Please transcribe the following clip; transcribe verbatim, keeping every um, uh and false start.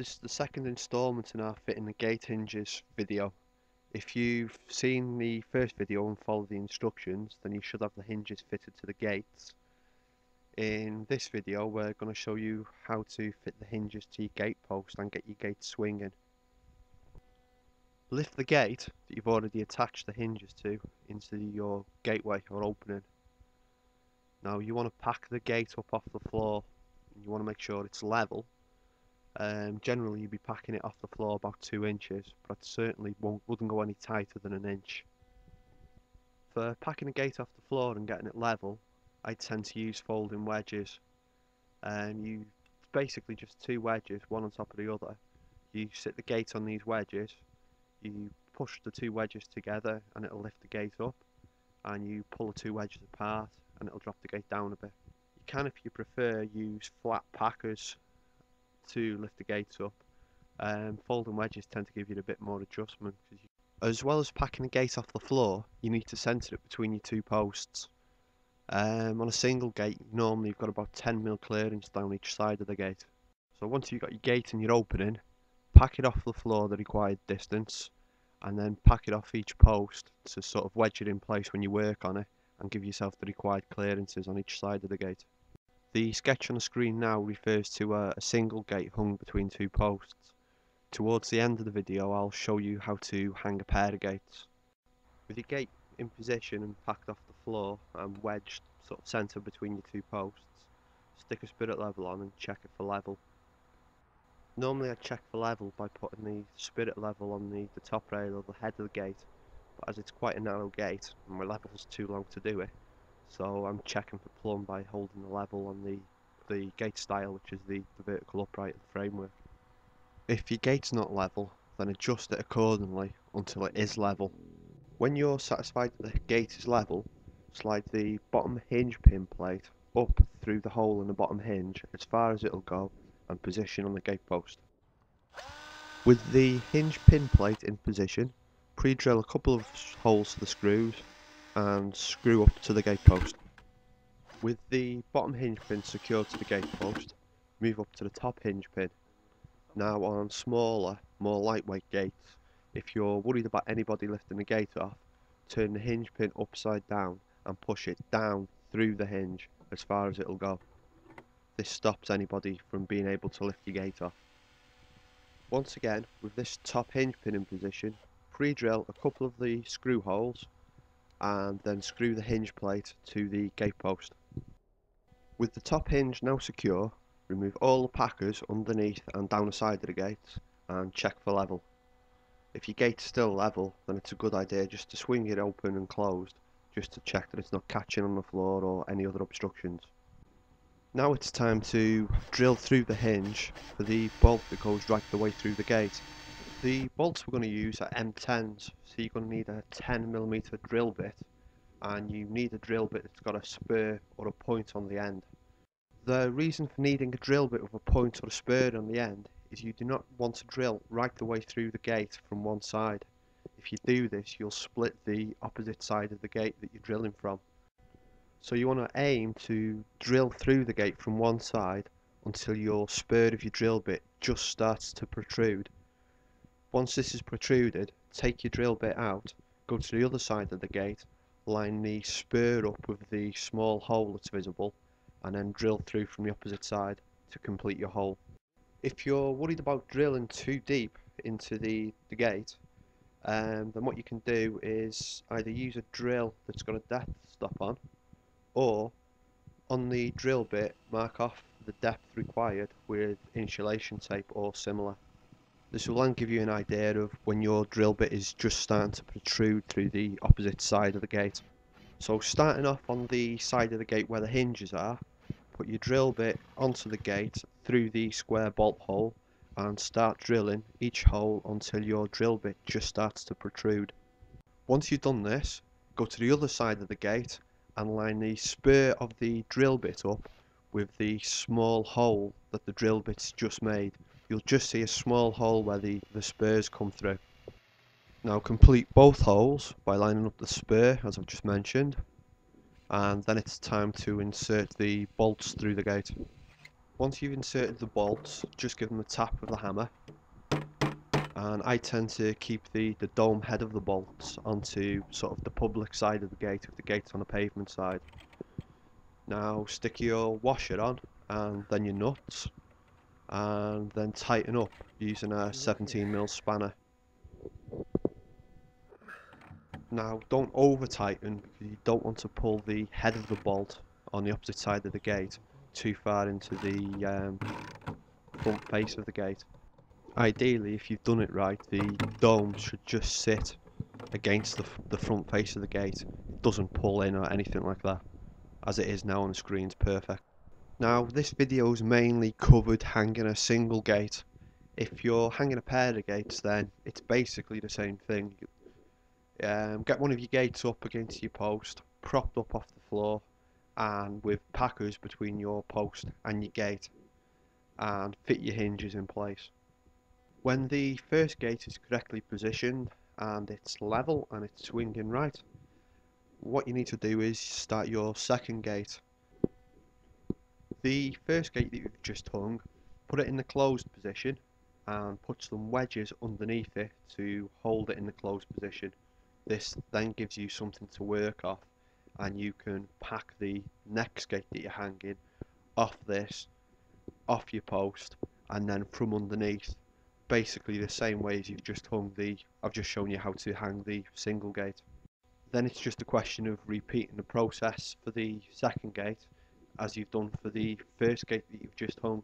this is the second installment in our fitting the gate hinges video. If you've seen the first video and followed the instructions, then you should have the hinges fitted to the gates. In this video we're going to show you how to fit the hinges to your gate post and get your gate swinging. Lift the gate that you've already attached the hinges to into your gateway or opening. Now you want to pack the gate up off the floor, and you want to make sure it's level. Um, generally you'd be packing it off the floor about two inches, but it certainly won't, wouldn't go any tighter than an inch. For packing the gate off the floor and getting it level, I tend to use folding wedges. Um, you basically just two wedges, one on top of the other. You sit the gate on these wedges, you push the two wedges together and it'll lift the gate up, and you pull the two wedges apart and it'll drop the gate down a bit. You can, if you prefer, use flat packers to lift the gates up. Um, folding wedges tend to give you a bit more adjustment. As well as packing the gate off the floor, you need to centre it between your two posts. Um, on a single gate, normally you've got about ten millimeter clearance down each side of the gate. So once you've got your gate and your opening, pack it off the floor the required distance, and then pack it off each post to sort of wedge it in place when you work on it and give yourself the required clearances on each side of the gate. The sketch on the screen now refers to a, a single gate hung between two posts. Towards the end of the video I'll show you how to hang a pair of gates. With your gate in position and packed off the floor and wedged sort of centre between your two posts, stick a spirit level on and check it for level. Normally I check for level by putting the spirit level on the, the top rail or the head of the gate, but as it's quite a narrow gate and my level's too long to do it, so I'm checking for plumb by holding the level on the, the gate style, which is the, the vertical upright of the framework. If your gate's not level, then adjust it accordingly until it is level. When you're satisfied that the gate is level, slide the bottom hinge pin plate up through the hole in the bottom hinge as far as it'll go, and position on the gate post. With the hinge pin plate in position, pre-drill a couple of holes for the screws and screw up to the gate post. With the bottom hinge pin secured to the gate post, move up to the top hinge pin. Now on smaller, more lightweight gates, if you're worried about anybody lifting the gate off, turn the hinge pin upside down and push it down through the hinge as far as it'll go. This stops anybody from being able to lift your gate off. Once again, with this top hinge pin in position, pre-drill a couple of the screw holes and then screw the hinge plate to the gate post. With the top hinge now secure, remove all the packers underneath and down the side of the gate and check for level. If your gate's still level, then it's a good idea just to swing it open and closed just to check that it's not catching on the floor or any other obstructions. Now it's time to drill through the hinge for the bolt that goes right the way through the gate. The bolts we're going to use are M tens, so you're going to need a ten millimeter drill bit, and you need a drill bit that's got a spur or a point on the end. The reason for needing a drill bit with a point or a spur on the end is you do not want to drill right the way through the gate from one side. If you do this, you'll split the opposite side of the gate that you're drilling from. So you want to aim to drill through the gate from one side until your spur of your drill bit just starts to protrude. Once this is protruded, take your drill bit out, go to the other side of the gate, line the spur up with the small hole that's visible, and then drill through from the opposite side to complete your hole. If you're worried about drilling too deep into the, the gate, um, then what you can do is either use a drill that's got a depth stop on, or on the drill bit mark off the depth required with insulation tape or similar. This will then give you an idea of when your drill bit is just starting to protrude through the opposite side of the gate. So starting off on the side of the gate where the hinges are, put your drill bit onto the gate through the square bolt hole and start drilling each hole until your drill bit just starts to protrude. Once you've done this, go to the other side of the gate and line the spur of the drill bit up with the small hole that the drill bit's just made. You'll just see a small hole where the, the spurs come through. Now complete both holes by lining up the spur as I've just mentioned, and then it's time to insert the bolts through the gate. once you've inserted the bolts, just give them a tap with the hammer. And I tend to keep the, the dome head of the bolts onto sort of the public side of the gate, if the gate's on the pavement side. Now stick your washer on, and then your nuts, and then tighten up using a seventeen millimeter spanner. Now don't over tighten, because you don't want to pull the head of the bolt on the opposite side of the gate too far into the um, front face of the gate. Ideally, if you've done it right, the dome should just sit against the, the front face of the gate. It doesn't pull in or anything like that. As it is now on the screen's perfect. Now this video's mainly covered hanging a single gate. If you're hanging a pair of gates, then it's basically the same thing. Um, get one of your gates up against your post, propped up off the floor, and with packers between your post and your gate, and fit your hinges in place. When the first gate is correctly positioned and it's level and it's swinging right, what you need to do is start your second gate. The first gate that you've just hung, put it in the closed position and put some wedges underneath it to hold it in the closed position. This then gives you something to work off, and you can pack the next gate that you're hanging off this, off your post, and then from underneath, basically the same way as you've just hung the, I've just shown you how to hang the single gate. Then it's just a question of repeating the process for the second gate as you've done for the first gate that you've just hung.